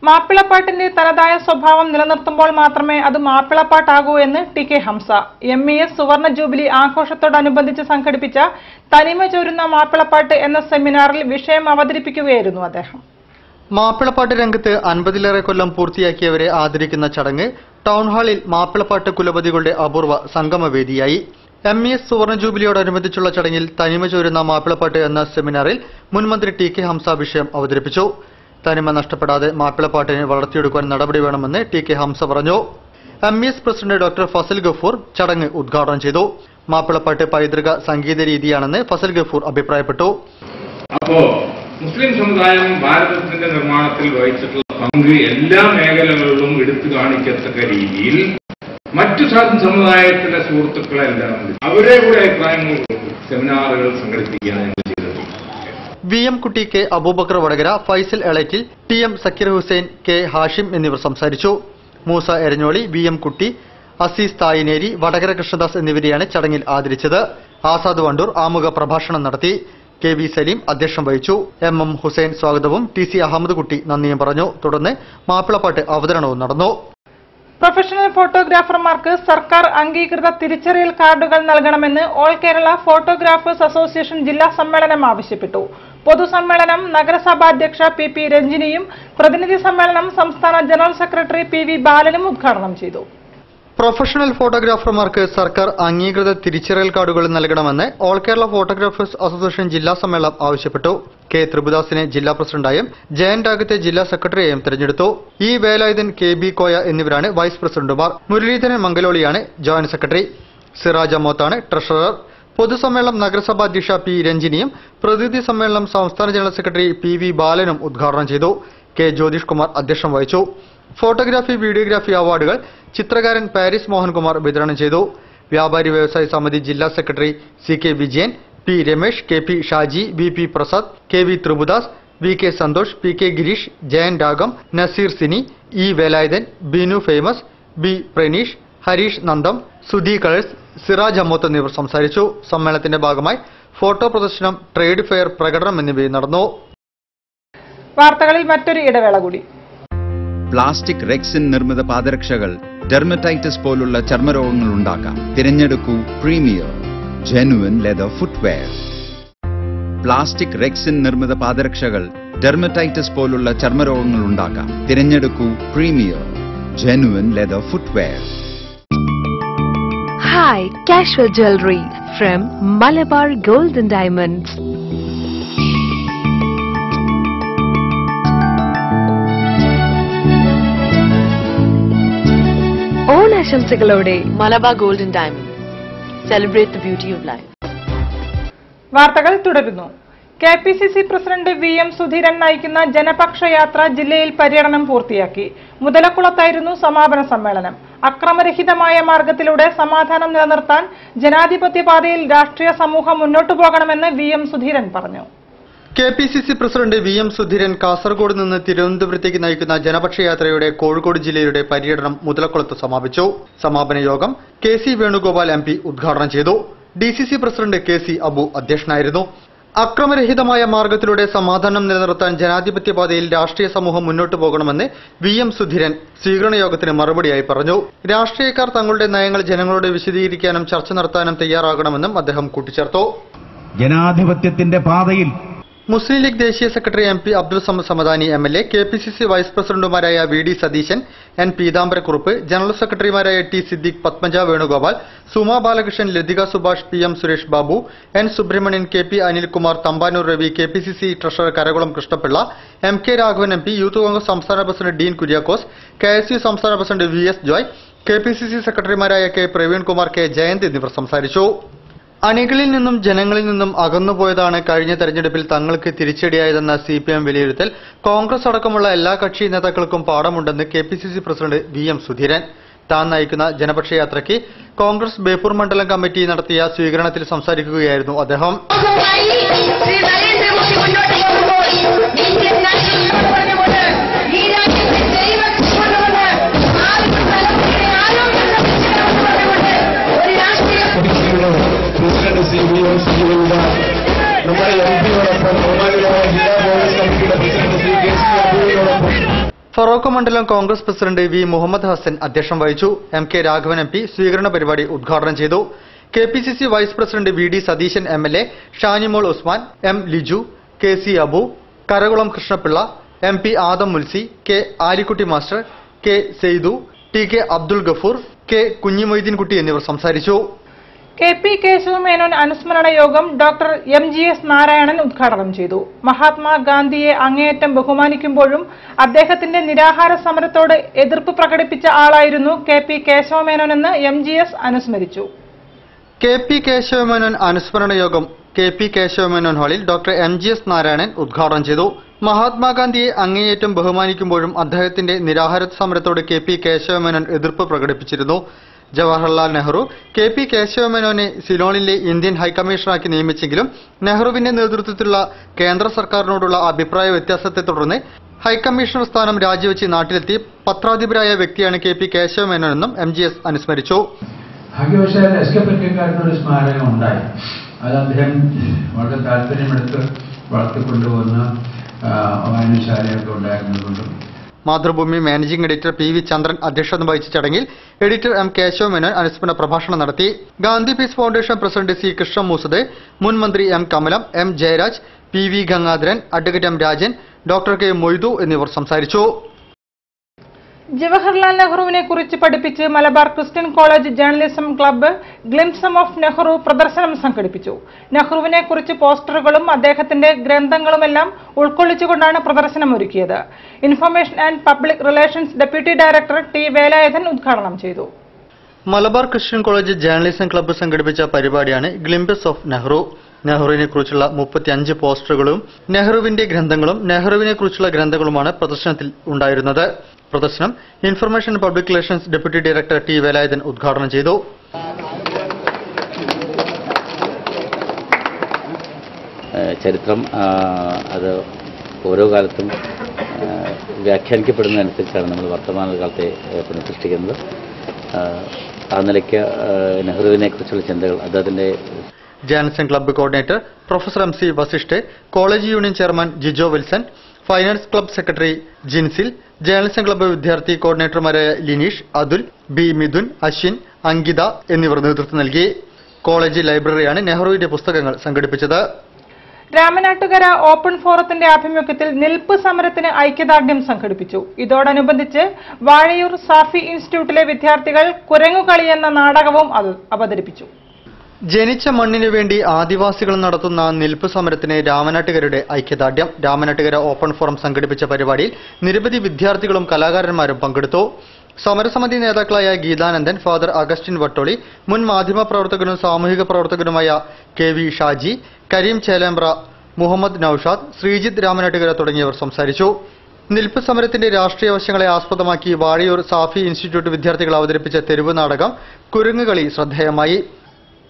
മാപ്പിളപ്പാട്ടിന്റെ തനതായ സ്വഭാവം നിലനിർത്തുമ്പോൾ മാത്രമേ അത് മാപ്പിളപ്പാട്ടാകൂ എന്ന് T K Hamsa. M E S സുവർണ ജൂബിലി ആഘോഷത്തോടനുബന്ധിച്ച് സംഘടിപ്പിച്ച തനിമ ചോരുന്ന മാപ്പിളപ്പാട്ട് എന്ന സെമിനാറിൽ വിഷയം അവതരിപ്പിക്കുകയായിരുന്നു അദ്ദേഹം. മാപ്പിളപ്പാട്ട് രംഗത്ത് അൻപതിലേറെ കൊല്ലം പൂർത്തിയാക്കിയവരെ ആദരിക്കുന്ന ചടങ്ങ് ടൗൺഹാളിൽ മാപ്പിളപ്പാട്ട് കുലപതികളുടെ അപൂർവ സംഗമവേദിയായി. എം ഇ എസ് സുവർണ ജൂബിലിയോടനുബന്ധിച്ചുള്ള ചടങ്ങിൽ തനിമ ചോരുന്ന മാപ്പിളപ്പാട്ട് എന്ന സെമിനാറിൽ മുൻമന്ത്രി ടി കെ ഹംസ വിഷയം അവതരിപ്പിച്ചു. തനിമ നഷ്ടപ്പെടാതെ മാപ്പിളപ്പാട്ടിനെ വളർത്തിയെടുക്കാൻ നടപടി വേണമെന്ന് ടി കെ ഹംസ പറഞ്ഞു. M E S president doctor Fazal Gafoor ചടങ്ങ് ഉദ്ഘാടനം ചെയ്തു. മാപ്പിളപ്പാട്ട് പൈതൃക സംഗീത രീതിയാണെന്ന് ഫസൽ ഗഫൂർ അഭിപ്രായപ്പെട്ടു. മുസ്ലിം സമുദായം ഭാരതത്തിന്റെ നിർമ്മാണത്തിൽ വഹിച്ചിട്ടുള്ള പങ്ക് എല്ലാ മേഖലകളിലും എടുത്തു കാണിക്കത്തക്ക രീതിയിൽ മറ്റു സമുദായത്തിലെ സുഹൃത്തുക്കളെല്ലാം അവരെ കൂടെ അഭിപ്രായങ്ങൾ സെമിനാറുകൾ സംഘടിപ്പിക്കുകയാണ് ചെയ്തത്. V M Kutty, K Aboobacker Vadakara, Faisal Elettil, T M Zakir Hussain, K Hashim എന്നിവർ സംസാരിച്ചു. മൂസ എരഞ്ഞോളി, വി എം കുട്ടി, അസീസ് തായിനേരി, വടകര കൃഷ്ണദാസ് എന്നിവരെയാണ് ചടങ്ങിൽ ആദരിച്ചത്. ആസാദ് വണ്ടൂർ ആമുഖ പ്രഭാഷണം നടത്തി. കെ വി സലീം അധ്യക്ഷം വഹിച്ചു. എം എം ഹുസൈൻ സ്വാഗതവും ടി സി അഹമ്മദ് കുട്ടി നന്ദിയും പറഞ്ഞു. തുടർന്ന് മാപ്പിളപ്പാട്ട് അവതരണവും നടന്നു. പ്രൊഫഷണൽ ഫോട്ടോഗ്രാഫർമാർക്ക് സർക്കാർ അംഗീകൃത തിരിച്ചറിയൽ കാർഡുകൾ നൽകണമെന്ന് ഓൾ കേരള ഫോട്ടോഗ്രാഫേഴ്സ് അസോസിയേഷൻ ജില്ലാ സമ്മേളനം ആവശ്യപ്പെട്ടു. പൊതുസമ്മേളനം നഗരസഭാധ്യക്ഷ പി പി രഞ്ജിനിയും പ്രതിനിധി സമ്മേളനം സംസ്ഥാന ജനറൽ സെക്രട്ടറി പി വി ബാലനും ഉദ്ഘാടനം ചെയ്തു. പ്രൊഫഷണൽ ഫോട്ടോഗ്രാഫർമാർക്ക് സർക്കാർ അംഗീകൃത തിരിച്ചറിയൽ കാർഡുകൾ നൽകണമെന്ന് ഓൾ കേരള ഫോട്ടോഗ്രാഫേഴ്സ് അസോസിയേഷൻ ജില്ലാ സമ്മേളനം ആവശ്യപ്പെട്ടു. കെ ത്രിപുദാസിനെ ജില്ലാ പ്രസിഡന്റായും ജയൻ രാഗത്തെ ജില്ലാ സെക്രട്ടറിയായും തെരഞ്ഞെടുത്തു. E Velayudhan, K B Koya എന്നിവരാണ് വൈസ് പ്രസിഡന്റുമാർ. മുരളീധരൻ മംഗലോളിയാണ് ജോയിന്റ് സെക്രട്ടറി. സിറാജ് അമോത്താണ് ട്രഷറർ. പൊതുസമ്മേളനം നഗരസഭാധ്യക്ഷ പി രഞ്ജിനിയും പ്രതിനിധി സമ്മേളനം സംസ്ഥാന ജനറൽ സെക്രട്ടറി പി വി ബാലനും ഉദ്ഘാടനം ചെയ്തു. കെ ജ്യോതിഷ് കുമാർ അധ്യക്ഷം വഹിച്ചു. ഫോട്ടോഗ്രാഫി വീഡിയോഗ്രാഫി അവാർഡുകൾ ചിത്രകാരൻ പാരീസ് മോഹൻകുമാർ വിതരണം ചെയ്തു. വ്യാപാരി വ്യവസായ സമിതി ജില്ലാ secretary C K Vijayan, P Ramesh, K P Shaji, V P Prasad, K V Thripudas, V K Santhosh, P K Gireesh, Jayan Ragam, Naseer Sini, E Velayudhan, Binu famous, B Praneesh, Hareesh Nandam, Sudhi colours, Siraj Ammoth എന്നിവർ സംസാരിച്ചു. സമ്മേളനത്തിന്റെ ഭാഗമായി ഫോട്ടോ പ്രദർശനം, ട്രേഡ് ഫെയർ, പ്രകടനം എന്നിവയും നടന്നു. വാർത്തകളിൽ മറ്റൊരു ഇടവേള കൂടി. പ്ലാസ്റ്റിക് റെക്സിൻ നിർമ്മിത പാദരക്ഷകൾ ഡെർമറ്റൈറ്റിസ് പോലുള്ള ചർമ്മരോഗങ്ങൾ ഉണ്ടാക്കാം. തിരഞ്ഞെടുക്കൂ premier genuine leather footwear. Plastic rexine നിർമ്മിത പാദരക്ഷകൾ ഡെർമറ്റൈറ്റിസ് പോലുള്ള ചർമ്മരോഗങ്ങൾ ഉണ്ടാക്കാം. തിരഞ്ഞെടുക്കൂ premier genuine leather footwear. Hi, casual jewellery from Malabar gold and diamonds. ആശംസകളോടെ Malabar gold and diamond celebrate the beauty of life. വാർത്തകൾ തുടരുന്നു. K P C C president V M Sudheeran നയിക്കുന്ന ജനപക്ഷ യാത്ര ജില്ലയിൽ പര്യടനം പൂർത്തിയാക്കി. മുതലക്കുളത്തായിരുന്നു സമാപന സമ്മേളനം. അക്രമരഹിതമായ മാർഗത്തിലൂടെ സമാധാനം നിലനിർത്താൻ ജനാധിപത്യ പാതയിൽ രാഷ്ട്രീയ സമൂഹം മുന്നോട്ടു പോകണമെന്ന് വി എം സുധീരൻ പറഞ്ഞു. K P C C president V M Sudheeran Kasaragod നിന്ന് തിരുവനന്തപുരത്തേക്ക് നയിക്കുന്ന ജനപക്ഷയാത്രയുടെ കോഴിക്കോട് ജില്ലയുടെ പര്യടനം മുതലക്കുളത്ത് സമാപിച്ചു. സമാപന യോഗം K C Venugopal M P ഉദ്ഘാടനം ചെയ്തു. D C C president K C Abu അധ്യക്ഷനായിരുന്നു. അക്രമരഹിതമായ മാർഗത്തിലൂടെ സമാധാനം നിലനിർത്താൻ ജനാധിപത്യ പാതയിൽ രാഷ്ട്രീയ സമൂഹം മുന്നോട്ടു പോകണമെന്ന് വി എം സുധീരൻ സ്വീകരണ യോഗത്തിന് മറുപടിയായി പറഞ്ഞു. രാഷ്ട്രീയക്കാർ തങ്ങളുടെ നയങ്ങൾ ജനങ്ങളോട് വിശദീകരിക്കാനും ചർച്ച നടത്താനും തയ്യാറാകണമെന്നും അദ്ദേഹം കൂട്ടിച്ചേർത്തു. ജനാധിപത്യത്തിന്റെ പാതയിൽ മുസ്ലിം ലീഗ് ദേശീയ secretary M P Abdul Samad Samadani M L A, K P C C vice പ്രസിഡന്റുമാരായ V D Satheesan, N Peethambarakurup, general സെക്രട്ടറിമാരായ T Siddique, Padmaja Venugopal, Suma Balakrishnan, Lathika Subhash, P M Suresh Babu, N Subramanian, K P Anilkumar, Thampanoor Ravi, K P C C treasurer Karakulam Krishnapillai, M K Raghavan M P, Youth Congress സംസ്ഥാന president Dean Kuriakose, K S U സംസ്ഥാന president V S Joy, K P C C സെക്രട്ടറിമാരായ K Praveenkumar, K Jayanth എന്നിവർ സംസാരിച്ചു. അണികളിൽ നിന്നും ജനങ്ങളിൽ നിന്നും അകന്നുപോയതാണ് കഴിഞ്ഞ തെരഞ്ഞെടുപ്പിൽ തങ്ങൾക്ക് തിരിച്ചടിയായതെന്ന സി പി എം വിലയിരുത്തൽ കോൺഗ്രസ് അടക്കമുള്ള എല്ലാ കക്ഷി നേതാക്കൾക്കും പാഠമുണ്ടെന്ന് K P C C president V M Sudheeran. താൻ നയിക്കുന്ന ജനപക്ഷ യാത്രയ്ക്ക് കോൺഗ്രസ് ബേപ്പൂർ മണ്ഡലം കമ്മിറ്റി നടത്തിയ സ്വീകരണത്തിൽ സംസാരിക്കുകയായിരുന്നു അദ്ദേഹം. ഫറോക്ക് മണ്ഡലം കോൺഗ്രസ് പ്രസിഡന്റ് വി മുഹമ്മദ് ഹസൻ അധ്യക്ഷം വഹിച്ചു. M K Raghavan M P സ്വീകരണ പരിപാടി ഉദ്ഘാടനം ചെയ്തു. K P C C vice president V D Satheesan M L A, Shanimol Usman, M Liju, K C Abu, Karakulam Krishnapillai, M P Adam Mulsi, K Alikutty master, K Saidu, T K Abdul Gafoor, K Kunhimoideenkutty എന്നിവർ സംസാരിച്ചു. കെ പി കേശവമേനോൻ അനുസ്മരണ യോഗം doctor M G S Narayanan ഉദ്ഘാടനം ചെയ്തു. മഹാത്മാഗാന്ധിയെ അങ്ങേയറ്റം ബഹുമാനിക്കുമ്പോഴും അദ്ദേഹത്തിന്റെ നിരാഹാര സമരത്തോട് എതിർപ്പ് പ്രകടിപ്പിച്ച ആളായിരുന്നു കെ പി കേശവമേനോൻ എന്ന് എം ജി എസ് അനുസ്മരിച്ചു. കെ പി കേശവമേനോൻ അനുസ്മരണ യോഗം കെ പി കേശവമേനോൻ ഹാളിൽ doctor M G S Narayanan ഉദ്ഘാടനം ചെയ്തു. മഹാത്മാഗാന്ധിയെ അങ്ങേയറ്റം ബഹുമാനിക്കുമ്പോഴും അദ്ദേഹത്തിന്റെ നിരാഹാര സമരത്തോട് കെ പി കേശവമേനോൻ എതിർപ്പ് പ്രകടിപ്പിച്ചിരുന്നു. ജവഹർലാൽ നെഹ്റു കെ പി കേശവമേനോനെ സിലോണിലെ ഇന്ത്യൻ ഹൈക്കമ്മീഷണറാക്കി നിയമിച്ചെങ്കിലും നെഹ്റുവിന്റെ നേതൃത്വത്തിലുള്ള കേന്ദ്ര സർക്കാരിനോടുള്ള അഭിപ്രായ വ്യത്യാസത്തെ തുടർന്ന് ഹൈക്കമ്മീഷണർ സ്ഥാനം രാജിവെച്ച് നാട്ടിലെത്തി പത്രാധിപരായ വ്യക്തിയാണ് കെ പി കേശവമേനോനെന്നും എം ജി എസ് അനുസ്മരിച്ചു. അത് അദ്ദേഹം വളരെ താല്പര്യമെടുത്ത് വളർത്തിക്കൊണ്ടുവന്ന് വായനശാലയൊക്കെ ഉണ്ടായിരുന്നതുകൊണ്ടും. Mathrubhumi managing editor P V Chandran അധ്യക്ഷത വഹിച്ച ചടങ്ങിൽ എഡിറ്റർ എം കേശവമേനോൻ അനുസ്മരണ പ്രഭാഷണം നടത്തി. Gandhi peace foundation president C Krishna Moosad, മുൻ മന്ത്രി M Kamalam, M Jayaraj, P V Gangadharan, advocate M Rajan, doctor K Moidu എന്നിവർ സംസാരിച്ചു. ജവഹർലാൽ നെഹ്റുവിനെ കുറിച്ച് പഠിപ്പിച്ച് Malabar Christian college journalism club glimpses of Nehru പ്രദർശനം സംഘടിപ്പിച്ചു. നെഹ്റുവിനെ കുറിച്ച് പോസ്റ്ററുകളും അദ്ദേഹത്തിന്റെ ഗ്രന്ഥങ്ങളുമെല്ലാം ഉൾക്കൊള്ളിച്ചുകൊണ്ടാണ് പ്രദർശനം ഒരുക്കിയത്. Information and public relations deputy director T Velayudhan ഉദ്ഘാടനം ചെയ്തു. Malabar Christian college journalism club സംഘടിപ്പിച്ച പരിപാടിയാണ് ഗ്ലിംസ് ഓഫ് നെഹ്റു. നെഹ്റുവിനെ കുറിച്ചുള്ള മുപ്പത്തി അഞ്ച് പോസ്റ്ററുകളും നെഹ്റുവിന്റെ ഗ്രന്ഥങ്ങളും നെഹ്റുവിനെ കുറിച്ചുള്ള ഗ്രന്ഥങ്ങളുമാണ് പ്രദർശനത്തിൽ ഉണ്ടായിരുന്നത്. പ്രദർശനം information public relations deputy director T Velayudhan ഉദ്ഘാടനം ചെയ്തു. ചരിത്രം അത് ഓരോ കാലത്തും വ്യാഖ്യാനിക്കപ്പെടുന്നതനുസരിച്ചാണ് നമ്മൾ വർത്തമാന കാലത്തെ പുനഃസൃഷ്ടിക്കുന്നത്. ആ നിലയ്ക്ക് നെഹ്റുവിനെ കുറിച്ചുള്ള ചിന്തകൾ അദ്ദേഹത്തിന്റെ journalism club coordinator professor M C Vasisht, college union chairman Jijo Wilson, finance club secretary Jinsil, journalism club വിദ്യാർത്ഥി കോർഡിനേറ്റർമാരായ ലിനീഷ്, അതുൽ, ബി മിഥുൻ, അശ്വിൻ, അങ്കിത എന്നിവർ നേതൃത്വം നൽകി. കോളേജ് ലൈബ്രറിയാണ് നെഹ്റുവിന്റെ പുസ്തകങ്ങൾ സംഘടിപ്പിച്ചത്. രാമനാട്ടുകര ഓപ്പൺ ഫോറത്തിന്റെ ആഭിമുഖ്യത്തിൽ നിൽപ്പ് സമരത്തിന് ഐക്യദാർഢ്യം സംഘടിപ്പിച്ചു. ഇതോടനുബന്ധിച്ച് വാഴയൂർ സാഫി ഇൻസ്റ്റിറ്റ്യൂട്ടിലെ വിദ്യാർത്ഥികൾ കുരങ്ങുകളി എന്ന നാടകവും അവതരിപ്പിച്ചു. ജനിച്ച മണ്ണിനു വേണ്ടി ആദിവാസികൾ നടത്തുന്ന നിൽപ്പ് സമരത്തിന് രാമനാട്ടുകരയുടെ ഐക്യദാർഢ്യം. രാമനാട്ടുകര ഓപ്പൺ ഫോറം സംഘടിപ്പിച്ച പരിപാടിയിൽ നിരവധി വിദ്യാർത്ഥികളും കലാകാരന്മാരും പങ്കെടുത്തു. സമരസമിതി നേതാക്കളായ ഗീതാനന്ദൻ, ഫാദർ അഗസ്റ്റിൻ വട്ടോളി, മുൻ മാധ്യമപ്രവർത്തകനും സാമൂഹിക പ്രവർത്തകനുമായ കെ വി ഷാജി, കരീം ചേലേമ്പ്ര, മുഹമ്മദ് നൌഷാദ്, ശ്രീജിത്ത് രാമനാട്ടുകര തുടങ്ങിയവർ സംസാരിച്ചു. നിൽപ്പ് സമരത്തിന്റെ രാഷ്ട്രീയ വശങ്ങളെ ആസ്പദമാക്കി വാഴയൂർ സാഫി ഇൻസ്റ്റിറ്റ്യൂട്ട് വിദ്യാർത്ഥികൾ അവതരിപ്പിച്ച തെരുവ് നാടകം കുരങ്ങുകളി ശ്രദ്ധേയമായി.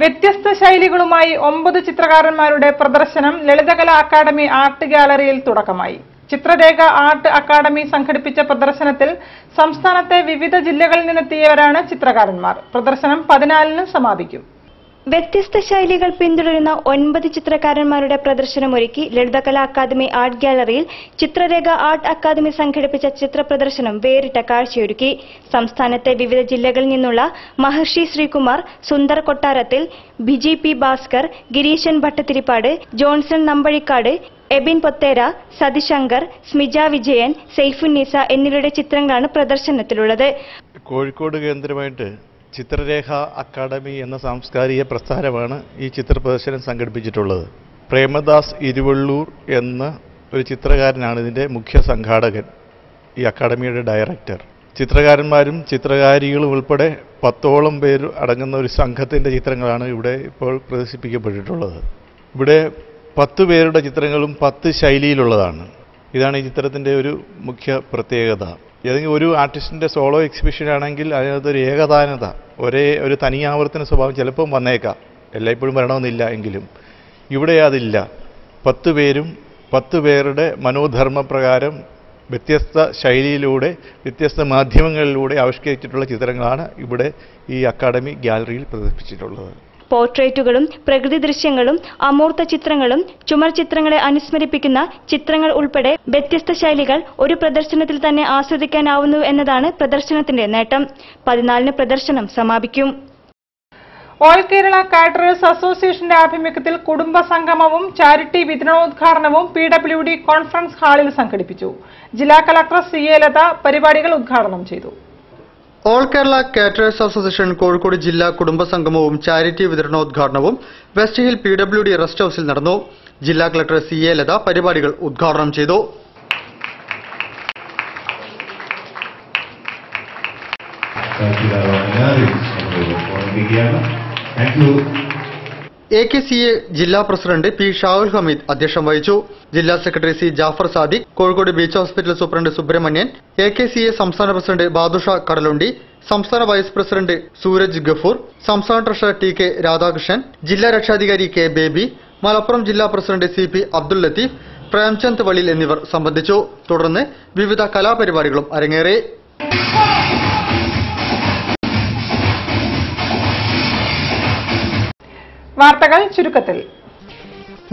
വ്യത്യസ്ത ശൈലികളുമായി ഒമ്പത് ചിത്രകാരന്മാരുടെ പ്രദർശനം ലളിതകലാ അക്കാദമി ആർട്ട് ഗാലറിയിൽ തുടക്കമായി. ചിത്രരേഖ ആർട്ട് അക്കാദമി സംഘടിപ്പിച്ച പ്രദർശനത്തിൽ സംസ്ഥാനത്തെ വിവിധ ജില്ലകളിൽ നിന്നെത്തിയവരാണ് ചിത്രകാരന്മാർ. പ്രദർശനം പതിനാലിന് സമാപിക്കും. വ്യത്യസ്ത ശൈലികൾ പിന്തുടരുന്ന ഒൻപത് ചിത്രകാരന്മാരുടെ പ്രദർശനമൊരുക്കി ലളിതകലാ അക്കാദമി ആർട്ട് ഗാലറിയിൽ ചിത്രരേഖ ആർട്ട് അക്കാദമി സംഘടിപ്പിച്ച ചിത്രപ്രദർശനം വേറിട്ട കാഴ്ചയൊരുക്കി. സംസ്ഥാനത്തെ വിവിധ ജില്ലകളിൽ നിന്നുള്ള മഹർഷി ശ്രീകുമാർ, സുന്ദർ കൊട്ടാരത്തിൽ, ബിജി പി ഭാസ്കർ, ഗിരീശൻ ഭട്ടതിരിപ്പാട്, ജോൺസൺ നമ്പഴിക്കാട്, എബിൻ പൊത്തേര, സതിശങ്കർ, സ്മിജ വിജയൻ, സെയ്ഫുന്നിസ എന്നിവരുടെ ചിത്രങ്ങളാണ് പ്രദർശനത്തിലുള്ളത്. കോഴിക്കോട് കേന്ദ്രമായിട്ട് ചിത്രരേഖ അക്കാദമി എന്ന സാംസ്കാരിക പ്രസ്ഥാനമാണ് ഈ ചിത്ര പ്രദർശനം സംഘടിപ്പിച്ചിട്ടുള്ളത്. പ്രേമദാസ് ഇരുവള്ളൂർ എന്ന ഒരു ചിത്രകാരനാണ് ഇതിൻ്റെ മുഖ്യ സംഘാടകൻ, ഈ അക്കാദമിയുടെ ഡയറക്ടർ. ചിത്രകാരന്മാരും ചിത്രകാരികളും ഉൾപ്പെടെ പത്തോളം പേർ അടങ്ങുന്ന ഒരു സംഘത്തിൻ്റെ ചിത്രങ്ങളാണ് ഇവിടെ ഇപ്പോൾ പ്രദർശിപ്പിക്കപ്പെട്ടിട്ടുള്ളത്. ഇവിടെ പത്ത് പേരുടെ ചിത്രങ്ങളും പത്ത് ശൈലിയിലുള്ളതാണ്. ഇതാണ് ഈ ചിത്രത്തിൻ്റെ ഒരു മുഖ്യ പ്രത്യേകത. ഏതെങ്കിലും ഒരു ആർട്ടിസ്റ്റിൻ്റെ സോളോ എക്സിബിഷനാണെങ്കിൽ അതിനകത്തൊരു ഏകതാനത, ഒരേ ഒരു തനിയാവർത്തന സ്വഭാവം ചിലപ്പം വന്നേക്കാം, എല്ലായ്പ്പോഴും വരണമെന്നില്ല. എങ്കിലും ഇവിടെ അതില്ല. പത്ത് പേരും പത്ത് പേരുടെ മനോധർമ്മപ്രകാരം വ്യത്യസ്ത ശൈലിയിലൂടെ വ്യത്യസ്ത മാധ്യമങ്ങളിലൂടെ ആവിഷ്കരിച്ചിട്ടുള്ള ചിത്രങ്ങളാണ് ഇവിടെ ഈ അക്കാദമി ഗ്യാലറിയിൽ പ്രദർശിപ്പിച്ചിട്ടുള്ളത്. പോർട്രേറ്റുകളും പ്രകൃതി ദൃശ്യങ്ങളും അമൂർത്ത ചിത്രങ്ങളും ചുമർ ചിത്രങ്ങളെ അനുസ്മരിപ്പിക്കുന്ന ചിത്രങ്ങൾ ഉൾപ്പെടെ വ്യത്യസ്ത ശൈലികൾ ഒരു പ്രദർശനത്തിൽ തന്നെ ആസ്വദിക്കാനാവുന്നു എന്നതാണ് പ്രദർശനത്തിന്റെ നേട്ടം. പതിനാലിന് പ്രദർശനം സമാപിക്കും. ഓൾ കേരള കാറ്ററേഴ്സ് അസോസിയേഷന്റെ ആഭിമുഖ്യത്തിൽ കുടുംബ സംഗമവും ചാരിറ്റി വിതരണോദ്ഘാടനവും പി ഡബ്ല്യു ഡി കോൺഫറൻസ് ഹാളിൽ സംഘടിപ്പിച്ചു. ജില്ലാ കളക്ടർ സി എ ലത പരിപാടികൾ ഉദ്ഘാടനം ചെയ്തു. All Kerala caterers association Kozhikode ജില്ലാ കുടുംബ സംഗമവും ചാരിറ്റി വിതരണോദ്ഘാടനവും west hill P W D rest ഹൌസിൽ നടന്നു. ജില്ലാ കളക്ടർ സി എ ലത പരിപാടികൾ ഉദ്ഘാടനം ചെയ്തു. എ കെ സി എ ജില്ലാ പ്രസിഡന്റ് പി ഷാഹുൽ ഹമീദ് അധ്യക്ഷം വഹിച്ചു. ജില്ലാ secretary C Jafar Sadiq, Kozhikode beach hospital superintendent Subrahmanyan, A K C A സംസ്ഥാന പ്രസിഡന്റ് ബാദുഷ കടലുണ്ടി, സംസ്ഥാന വൈസ് പ്രസിഡന്റ് സൂരജ് ഗഫൂർ, സംസ്ഥാന ട്രഷറർ ടി കെ രാധാകൃഷ്ണൻ, ജില്ലാ രക്ഷാധികാരി കെ ബേബി, മലപ്പുറം ജില്ലാ president C P Abdul Latheef, Premchand Valiyil എന്നിവർ സംബന്ധിച്ചു. തുടർന്ന് വിവിധ കലാപരിപാടികളും അരങ്ങേറി. വാർത്തകൾ ചുരുക്കത്തിൽ.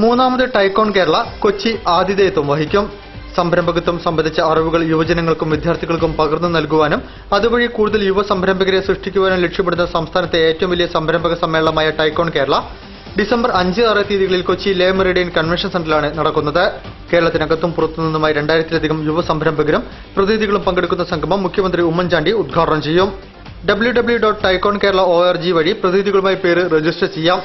മൂന്നാമത് ടൈക്കോൺ കേരള കൊച്ചി ആതിഥേയത്വം വഹിക്കും. സംരംഭകത്വം സംബന്ധിച്ച അറിവുകൾ യുവജനങ്ങൾക്കും വിദ്യാർത്ഥികൾക്കും പകർന്നു നൽകുവാനും അതുവഴി കൂടുതൽ യുവ സംരംഭകരെ സൃഷ്ടിക്കുവാനും ലക്ഷ്യമിടുന്ന സംസ്ഥാനത്തെ ഏറ്റവും വലിയ സംരംഭക സമ്മേളനമായ ടൈക്കോൺ കേരള ഡിസംബർ അഞ്ച് ആറ് തീയതികളിൽ കൊച്ചി ലേ മെറിഡിയൻ കൺവെൻഷൻ സെന്ററിലാണ് നടക്കുന്നത്. കേരളത്തിനകത്തും പുറത്തുനിന്നുമായി രണ്ടായിരത്തിലധികം യുവ സംരംഭകരും പ്രതിനിധികളും പങ്കെടുക്കുന്ന സംഗമം മുഖ്യമന്ത്രി ഉമ്മൻചാണ്ടി ഉദ്ഘാടനം ചെയ്യും. W W dot TiEcon Kerala O R G വഴി പ്രതിനിധികളുമായി പേര് രജിസ്റ്റർ ചെയ്യാം.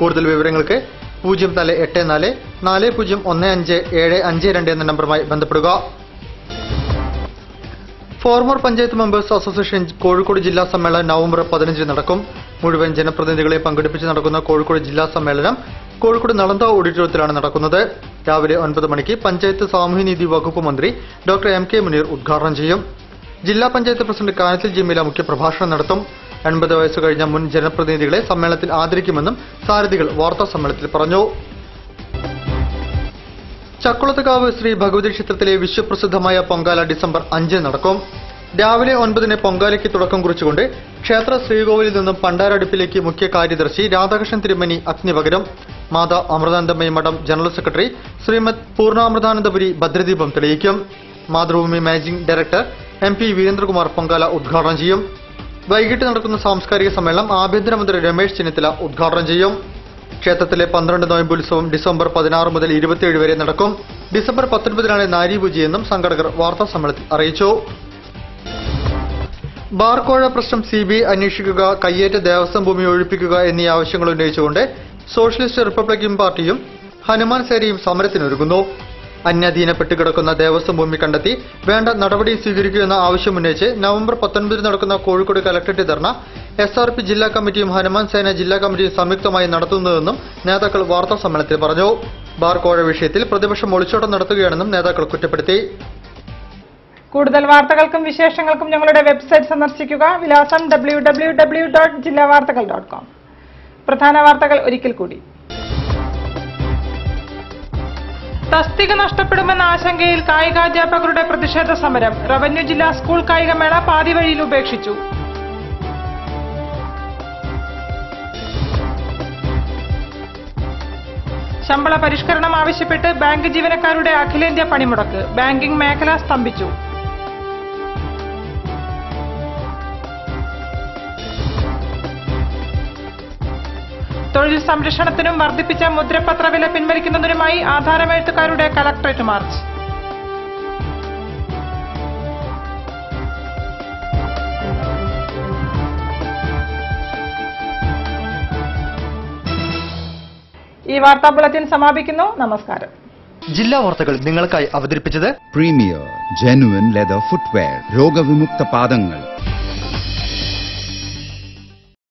കൂടുതൽ വിവരങ്ങൾക്ക് പൂജ്യം നാല് എട്ട് നാല് നാല് പൂജ്യം ഒന്ന് അഞ്ച് ഏഴ് അഞ്ച് രണ്ട് എന്ന നമ്പറുമായി ബന്ധപ്പെടുക. Former panchayat members association Kozhikode ജില്ലാ സമ്മേളനം നവംബർ പതിനഞ്ചിന് നടക്കും. മുഴുവൻ ജനപ്രതിനിധികളെ പങ്കെടുപ്പിച്ച് നടക്കുന്ന കോഴിക്കോട് ജില്ലാ സമ്മേളനം കോഴിക്കോട് നളന്ദ ഓഡിറ്റോറിയത്തിലാണ് നടക്കുന്നത്. രാവിലെ ഒൻപത് മണിക്ക് പഞ്ചായത്ത് സാമൂഹ്യനീതി വകുപ്പ് മന്ത്രി ഡോക്ടർ എം കെ മുനീർ ഉദ്ഘാടനം ചെയ്യും. ജില്ലാ പഞ്ചായത്ത് പ്രസിഡന്റ് കാനത്തിൽ ജിമ്മില മുഖ്യപ്രഭാഷണം നടത്തും. എൺപത് വയസ്സ് കഴിഞ്ഞ മുൻ ജനപ്രതിനിധികളെ സമ്മേളനത്തിൽ ആദരിക്കുമെന്നും സാരഥികൾ വാർത്താ സമ്മേളനത്തിൽ പറഞ്ഞു. ചക്കുളത്തുകാവ് ശ്രീ ഭഗവതി ക്ഷേത്രത്തിലെ വിശ്വപ്രസിദ്ധമായ പൊങ്കാല ഡിസംബർ അഞ്ച് നടക്കും. രാവിലെ ഒൻപതിന് പൊങ്കാലയ്ക്ക് തുടക്കം കുറിച്ചുകൊണ്ട് ക്ഷേത്ര ശ്രീകോവിലിൽ നിന്നും പണ്ടാരടുപ്പിലേക്ക് മുഖ്യ കാര്യദർശി രാധാകൃഷ്ണൻ തിരുമനി അഗ്നി പകരും. മാതാ അമൃതാനന്ദമയി മഠം ജനറൽ സെക്രട്ടറി ശ്രീമദ് പൂർണ്ണാമൃതാനന്ദപുരി ഭദ്രദീപം തെളിയിക്കും. Mathrubhumi managing director M P Veerendrakumar Pongala ഉദ്ഘാടനം ചെയ്യും. വൈകിട്ട് നടക്കുന്ന സാംസ്കാരിക സമ്മേളനം ആഭ്യന്തരമന്ത്രി രമേശ് ചെന്നിത്തല ഉദ്ഘാടനം ചെയ്യും. ക്ഷേത്രത്തിലെ പന്ത്രണ്ട് നോയമ്പുത്സവം ഡിസംബർ പതിനാറ് മുതൽ ഇരുപത്തിയേഴ് വരെ നടക്കും. ഡിസംബർ പത്തൊൻപതിനാണ് നാരീപൂജയെന്നും സംഘാടകർ വാർത്താ സമ്മേളനത്തിൽ അറിയിച്ചു. ബാർകോഴ പ്രശ്നം സി ബി ഐ അന്വേഷിക്കുക, കയ്യേറ്റ ദേവസ്വം ഭൂമി ഒഴിപ്പിക്കുക എന്നീ ആവശ്യങ്ങൾ ഉന്നയിച്ചുകൊണ്ട് സോഷ്യലിസ്റ്റ് റിപ്പബ്ലിക്കൻ പാർട്ടിയും ഹനുമാൻ സേനയും സമരത്തിനൊരുങ്ങുന്നു. അന്യാധീനപ്പെട്ട് കിടക്കുന്ന ദേവസ്വം ഭൂമി കണ്ടെത്തി വേണ്ട നടപടി സ്വീകരിക്കുമെന്ന ആവശ്യമുന്നയിച്ച് നവംബർ പത്തൊൻപതിന് നടക്കുന്ന Kozhikode collectorate dharna S R P ജില്ലാ കമ്മിറ്റിയും ഹനുമാൻ സേന ജില്ലാ കമ്മിറ്റിയും സംയുക്തമായി നടത്തുന്നതെന്നും നേതാക്കൾ വാർത്താ സമ്മേളനത്തിൽ പറഞ്ഞു. ബാർകോഴ വിഷയത്തിൽ പ്രതിപക്ഷം ഒളിച്ചോട്ടം നടത്തുകയാണെന്നും നേതാക്കൾ കുറ്റപ്പെടുത്തി. കൂടുതൽ വാർത്തകൾക്കും വിശേഷങ്ങൾക്കും ഞങ്ങളുടെ വെബ്സൈറ്റ് സന്ദർശിക്കുക. വിലാസം ഡബ്ല്യൂ ഡബ്ല്യൂ ഡബ്ല്യൂ ഡോട്ട് ജില്ലാ വാർത്തകൾ ഡോട്ട് കോം. പ്രധാന വാർത്തകൾ ഒരിക്കൽ കൂടി. തസ്തിക നഷ്ടപ്പെടുമെന്ന ആശങ്കയിൽ കായികാധ്യാപകരുടെ പ്രതിഷേധ സമരം. റവന്യൂ ജില്ലാ സ്കൂൾ കായികമേള പാതിവഴിയിൽ ഉപേക്ഷിച്ചു. ശമ്പള പരിഷ്കരണം ആവശ്യപ്പെട്ട് ബാങ്ക് ജീവനക്കാരുടെ അഖിലേന്ത്യാ പണിമുടക്ക്. ബാങ്കിംഗ് മേഖല സ്തംഭിച്ചു. തൊഴിൽ സംരക്ഷണത്തിനും വർദ്ധിപ്പിച്ച മുദ്രപത്ര വില പിൻവലിക്കുന്നതിനുമായി ആധാരമെഴുത്തുകാരുടെ കളക്ടറേറ്റ് മാർച്ച്. ഈ വാർത്താ ബുള്ളറ്റിൻ സമാപിക്കുന്നു. നമസ്കാരം. ജില്ലാ വാർത്തകൾ നിങ്ങൾക്കായി അവതരിപ്പിച്ചത് പ്രീമിയർ ജെനുവിൻ ലെതർ ഫുട്വെയർ, രോഗവിമുക്ത പാദങ്ങൾ.